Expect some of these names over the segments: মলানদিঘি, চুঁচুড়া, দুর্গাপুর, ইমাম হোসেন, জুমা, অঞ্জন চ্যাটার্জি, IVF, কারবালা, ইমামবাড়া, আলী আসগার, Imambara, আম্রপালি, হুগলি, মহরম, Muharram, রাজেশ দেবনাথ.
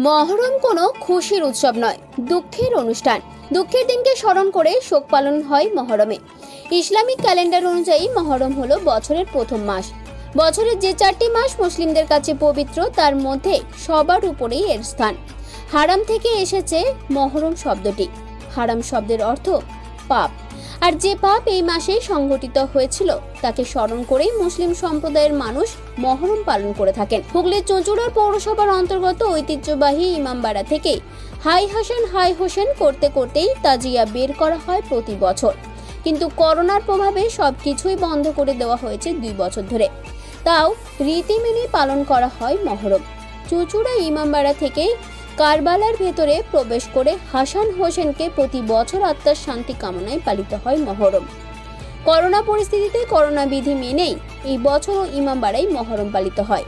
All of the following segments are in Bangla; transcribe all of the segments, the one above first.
महरम कोनो खुशिर उत्सव नय, दुःखेर अनुष्ठान। दुःखेर दिनके स्मरण करे शोक पालन हय महरमे। इस्लामिक क्यालेंडार अनुयायी महरम हलो बछरेर प्रथम मास। बछरेर जे चारटी मास मुस्लिमदेर काछे पवित्र तार मध्ये सबार उपरेई एर स्थान। हाराम थेके एसेछे महरम शब्दटी। हाराम शब्देर अर्थ पाप। और जे पाप एई मासेई संघटित हयेछिल ताके स्मरण करेई मुस्लिम सम्प्रदायेर मानुष महरम पालन करे थाकेन। हुगलिर चुंचुड़ा पौरसभार अंतर्गत ऐतिह्यबाही इमामबाड़ा थेके हाय हासान हाय होसेन करते करतेई ताजिया बेर करा हय प्रति बछर, किन्तु करोनार प्रभावे सबकिछुई बन्ध करे देওয়া হয়েছে ২ বছর ধরে। তাও রীতি মেনে পালন করা হয় মহরম। চুঁচুড়া ইমামবাড়া থেকে কারবালার ভেতরে প্রবেশ করে হাসান হোসেনকে প্রতি বছর আত্মার শান্তি কামনায় পালিত হয় মহরম। করোনা পরিস্থিতিতে করোনা বিধি মেনেই এই বছরও ইমামবাড়ায় মহরম পালিত হয়।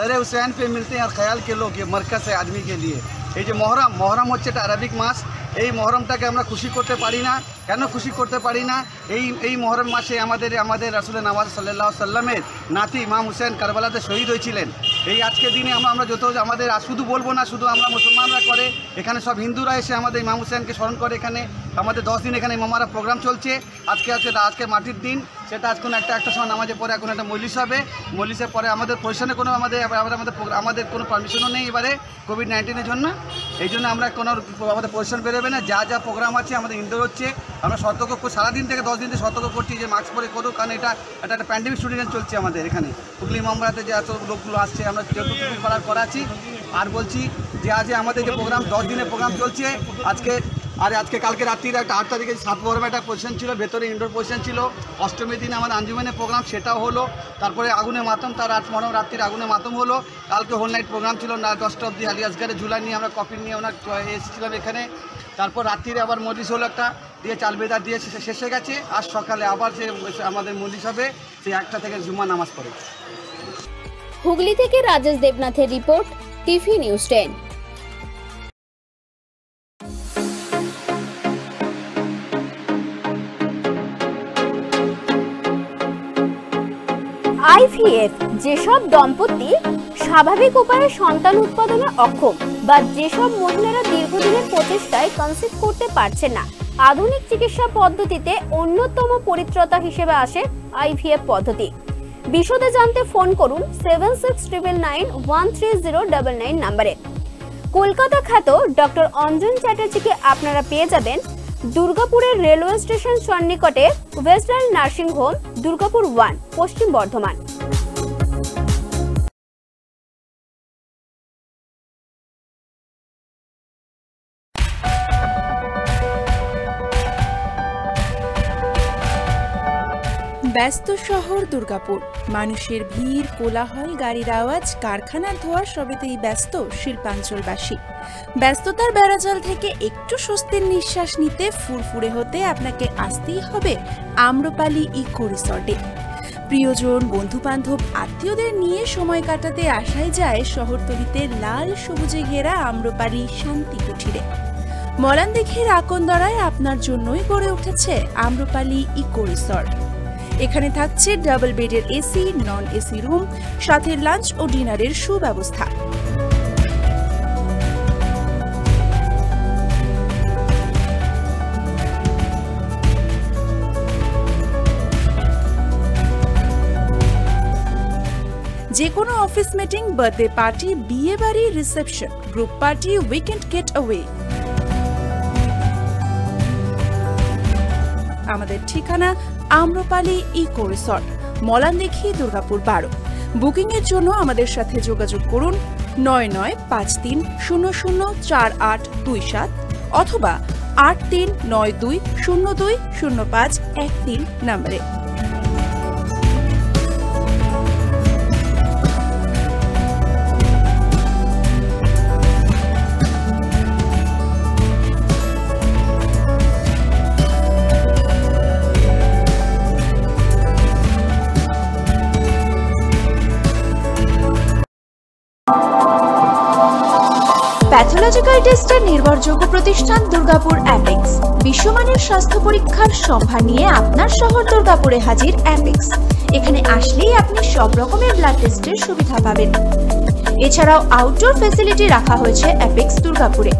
দরে হুসেন पे मिलते हैं ख्याल के लोग, ये मरकज है आदमी के लिए। এই যে মহরম, মহরম হচ্ছে একটা আরবিক মাস। এই মহরমটাকে আমরা খুশি করতে পারি না। কেন খুশি করতে পারি না? এই মহরম মাসে আমাদের রাসূলের নামাজ সাল্লাল্লাহু আলাইহি সাল্লামের নাতি ইমাম হোসেন কারবালাতে শহীদ হয়েছিলেন। এই আজকের দিনে আমরা যত আমাদের শুধু বলবো না, শুধু আমরা মুসলমানরা করে, এখানে সব হিন্দুরা এসে আমাদের ইমাম হোসেনকে স্মরণ করে। এখানে আমাদের 10 দিন এখানে ইমামারা প্রোগ্রাম চলছে। আজকে মাটির দিন, সেটা আজকে একটা সময় নামাজের পরে এখন একটা মজলিস হবে। মজলিসের পরে আমাদের পজিশনে কোনো আমাদের কোনো পারমিশনও নেই এবারে কোভিড-19-এর জন্য। এই জন্য আমরা কোনো আমাদের পজিশন বেরোবে না। যা যা প্রোগ্রাম আছে আমাদের ইনডোর হচ্ছে। আমরা সতর্ক সারাদিন থেকে 10 দিন থেকে সতর্ক করছি যে মাস্ক পরে করো, কারণ এটা একটা প্যান্ডেমিক স্টুডেন্ট চলছে আমাদের এখানে হুগলি মামলাতে। যে এত লোকগুলো আসছে আমরা যতটুকু পারার করাচ্ছি। আর বলছি যে আজ আমাদের যে প্রোগ্রাম 10 দিনের প্রোগ্রাম চলছে আজকে কালকে রাত্রির একটা 8 তারিখে সাতবরমে একটা পজিশন ছিল, ভেতরে ইনডোর পজিশন ছিল। অষ্টমীর দিন আমাদের আঞ্জুমানের প্রোগ্রাম, সেটাও হলো। তারপরে আগুনে মাতম, তার 8 মহরম রাত্রির আগুনে মাতম হলো। কালকে হোল নাইট প্রোগ্রাম ছিল না 10টা অবধি। আলী আসগারে ঝুলা নিয়ে আমরা কফি নিয়ে ওনার এসেছিলাম এখানে। তারপর রাত্রিরে আবার মজলিস হলো একটা, দিয়ে চালবেদা দিয়ে শেষ হয়ে গেছে। আর সকালে আবার সে আমাদের মজলিস হবে, সেই 1টা থেকে জুমা নামাজ পড়ে। হুগলি থেকে রাজেশ দেবনাথের রিপোর্ট, টিভি নিউজ 10। IVF যেসব দম্পতি স্বাভাবিক উপায়ে সন্তান উৎপাদনে অক্ষম বা যেসব মহিলারা দীর্ঘদিনের প্রচেষ্টায় কনসিভ করতে পারছে না, আধুনিক চিকিৎসা পদ্ধতিতে অন্যতম পরিত্রাতা হিসেবে আসে IVF পদ্ধতি। বিশদে জানতে ফোন করুন 7699913099 নম্বরে। কলকাতা খ্যাত ডক্টর অঞ্জন চ্যাটার্জিকে আপনারা পেয়ে যাবেন দুর্গাপুরের রেলওয়ে স্টেশন সন্নিকটে western nursing home, দুর্গাপুর 1, Paschim Bardhaman. ব্যস্ত শহর দুর্গাপুর, মানুষের ভিড়, কোলাহল, গাড়ির আওয়াজ, কারখানার ধোয়া, সবেতেই ব্যস্ত শিল্পাঞ্চলবাসী। ব্যস্ততার বেড়াজাল থেকে একটু স্বস্তির নিঃশ্বাস নিতে, ফুরফুরে হতে আপনাকে আসতেই হবে আম্রপালি ইকো রিসর্টে। প্রিয়জন, বন্ধুবান্ধব, আত্মীয়দের নিয়ে সময় কাটাতে আসাই যায় শহরতলিতে লাল সবুজে ঘেরা আম্রপালি শান্তি কুঠিরে। মলানদিঘির আকন্দরায় আপনার জন্যই গড়ে উঠেছে আম্রপালি ইকো রিসর্ট। এখানে থাকছে ডাবল বেডের এসি, নন এসি রুম, সাথে লাঞ্চ ও ডিনারের সুব্যবস্থা। যে কোনো অফিস মিটিং, বার্থডে পার্টি, বিয়ে বাড়ি, reception, group party, weekend gate away. আমাদের ঠিকানা আম্রপালি eco resort, মলানদিঘি, দুর্গাপুর 12। Booking এর জন্য আমাদের সাথে যোগাযোগ করুন 9953004827 অথবা 8392020513 নম্বরে। প্যাথোলজিক্যাল টেস্টের নির্ভরযোগ্য প্রতিষ্ঠান দুর্গাপুর অ্যাপেক্স। বিশ্বমানের স্বাস্থ্য পরীক্ষার সম্ভার নিয়ে আপনার শহর দুর্গাপুরে হাজির অ্যাপেক্স। এখানে আসলেই আপনি সব রকমের ব্লাড টেস্টের সুবিধা পাবেন। এছাড়াও আউটডোর ফ্যাসিলিটি রাখা হয়েছে অ্যাপেক্স দুর্গাপুরে।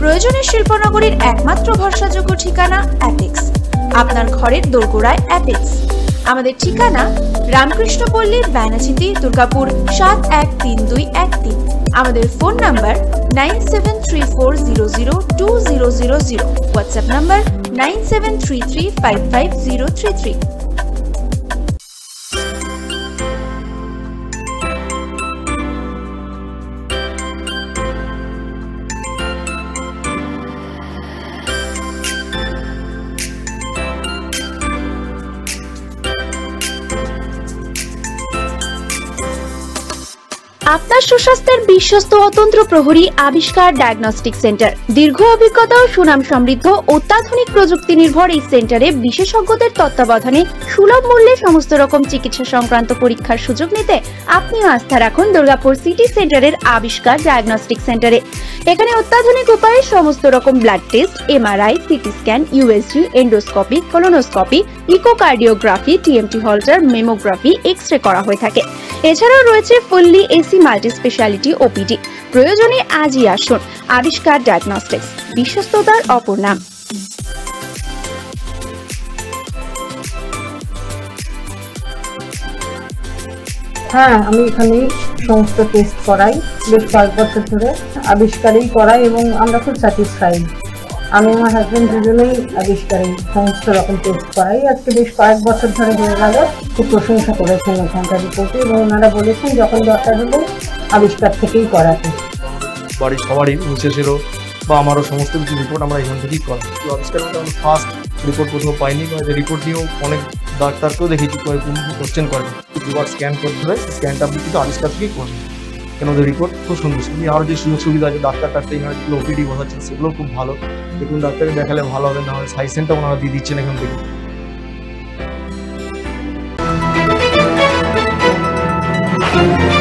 প্রয়োজনে শিল্পনগরীর একমাত্র ভরসাযোগ্য ঠিকানা অ্যাপেক্স, আপনার ঘরের দোরগোড়ায় অ্যাপেক্স। আমাদের ঠিকানা রামকৃষ্ণপল্লী, ব্যানার্জিতি, দুর্গাপুর 713213। আমাদের ফোন নাম্বার 9734002000। WhatsApp number 9733550033। আপনার সুস্বাস্থ্যের বিশ্বস্ত অতন্ত্র প্রহরী আবিষ্কার ডায়াগনস্টিক সেন্টার। দীর্ঘ অভিজ্ঞতা ও সুনাম সমৃদ্ধ অত্যাধুনিক প্রযুক্তি নির্ভর এই সেন্টারে বিশেষজ্ঞদের তত্ত্বাবধানে সুলভ মূল্যে সমস্ত রকম চিকিৎসা সংক্রান্ত পরীক্ষার সুযোগ নিতে আপনিও আস্থা রাখুন দুর্গাপুর সিটি সেন্টারের আবিষ্কার ডায়াগনস্টিক সেন্টারে। এখানে অত্যাধুনিক উপায়ে সমস্ত রকম blood test, MRI, CT scan, USG, endoscopy, colonoscopy, echocardiography, TMT holter, mammography, X ray করা হয়ে থাকে। এছাড়াও রয়েছে fully AC multi speciality OPD. প্রয়োজনে আজই আসুন আবিষ্কার ডায়াগনস্টিক্স, বিশ্বস্ততার অপর নাম। হ্যাঁ, আমি এখানে সমস্ত টেস্ট করাই, বেশ কয়েক বছর ধরে আবিষ্কারেই করাই এবং আমরা খুব স্যাটিসফাইড। আমি আমার হাজব্যান্ড দুজনেই আবিষ্কারেই সমস্ত রকম টেস্ট করাই। আজকে বেশ কয়েক বছর ধরে হয়ে গেল। খুব প্রশংসা করেছেন এখানকার রিপোর্টে এবং ওনারা বলেছেন যখন দরকার হলো আবিষ্কার থেকেই করাতে। বাড়ির সবারই উচ্ছেসেরও বা আমারও সমস্ত কিছু রিপোর্ট আমরা এখান থেকেই করাই। তো আবিষ্কার আমি ফার্স্ট রিপোর্ট কোথাও পাইনি, যে রিপোর্ট নিয়েও অনেক ডাক্তারকেও দেখেছি কোশ্চেন করেন, দুবার স্ক্যান করতে হয়, স্ক্যানটা আপনি কিন্তু আবিষ্কার থেকেই করেন। কেন ওদের রিপোর্ট খুব সুন্দর। শুনি আরও যে সুযোগ সুবিধা আছে ডাক্তার কাটতে এখানে যেগুলো ওপিডি বসাচ্ছেন সেগুলোও খুব ভালো। দেখুন ডাক্তারকে দেখালে ভালো হবে, না হলে সাইসেনটা ওনারা দিয়ে দিচ্ছেন এখান থেকে।